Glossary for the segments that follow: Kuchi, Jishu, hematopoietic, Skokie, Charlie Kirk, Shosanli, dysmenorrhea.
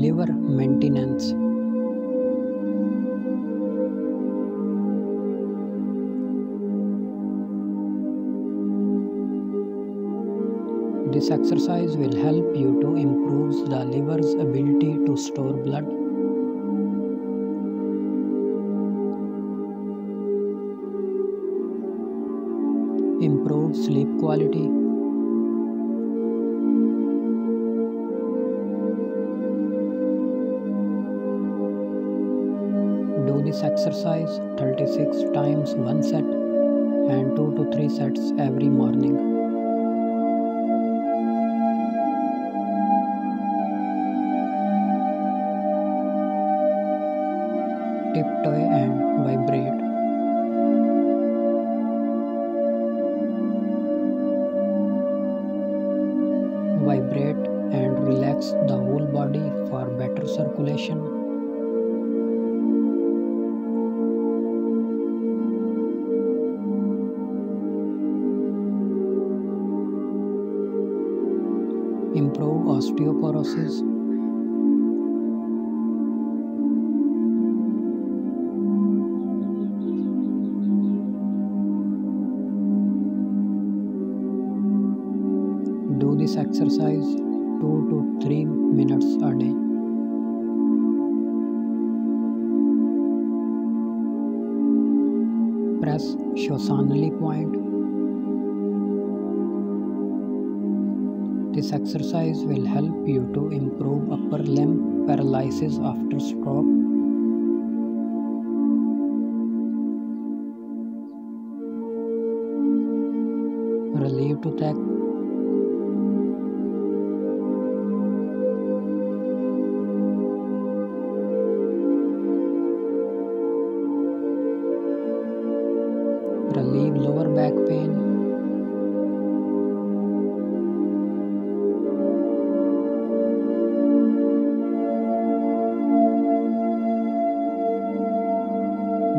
liver maintenance. This exercise will help you to improve the liver's ability to store blood. Improve sleep quality. Do this exercise 36 times one set and 2 to 3 sets every morning. Tiptoe and vibrate. Vibrate and relax the whole body for better circulation. Improve osteoporosis. Do this exercise 2 to 3 minutes a day. Press Shosanli point. This exercise will help you to improve upper limb paralysis after stroke. Relieve toothache. Relieve lower back pain.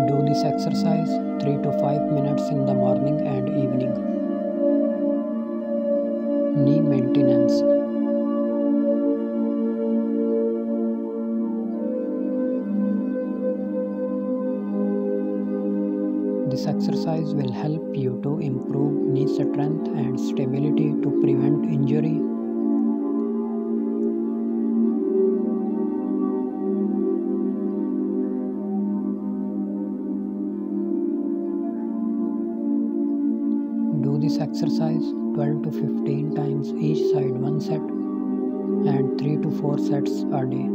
Do this exercise 3 to 5 minutes in the morning and evening. Knee maintenance. This exercise will help you to improve knee strength and stability to prevent injury. Do this exercise 12 to 15 times each side one set and 3 to 4 sets a day.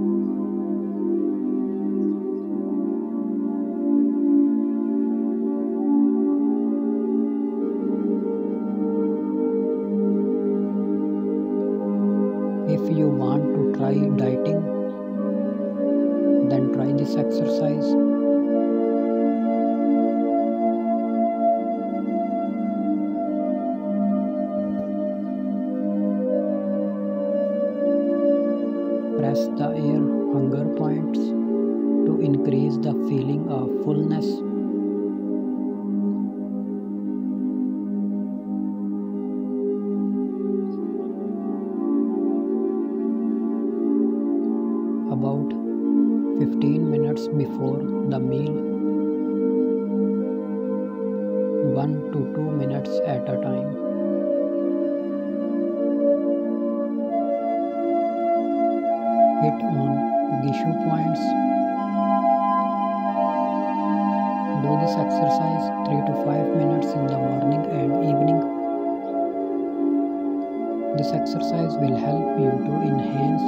If you want to try dieting, then try this exercise. Press the air hunger points to increase the feeling of fullness. About 15 minutes before the meal, 1 to 2 minutes at a time. Hit on Jishu points. Do this exercise 3 to 5 minutes in the morning and evening. This exercise will help you to enhance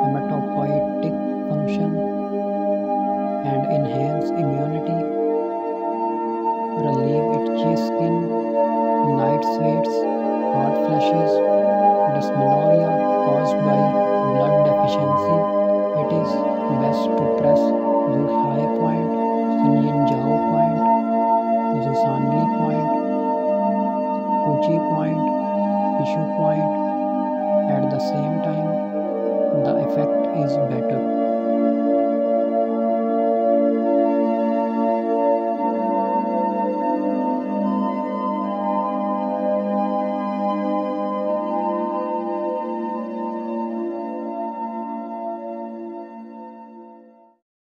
hematopoietic function and enhance immunity, relieve itchy skin, night sweats, hot flashes, dysmenorrhea caused by blood deficiency. It is best to press Jishu point, Jishu point, Shosanli point, Kuchi point, Jishu point at the same time. The effect is better.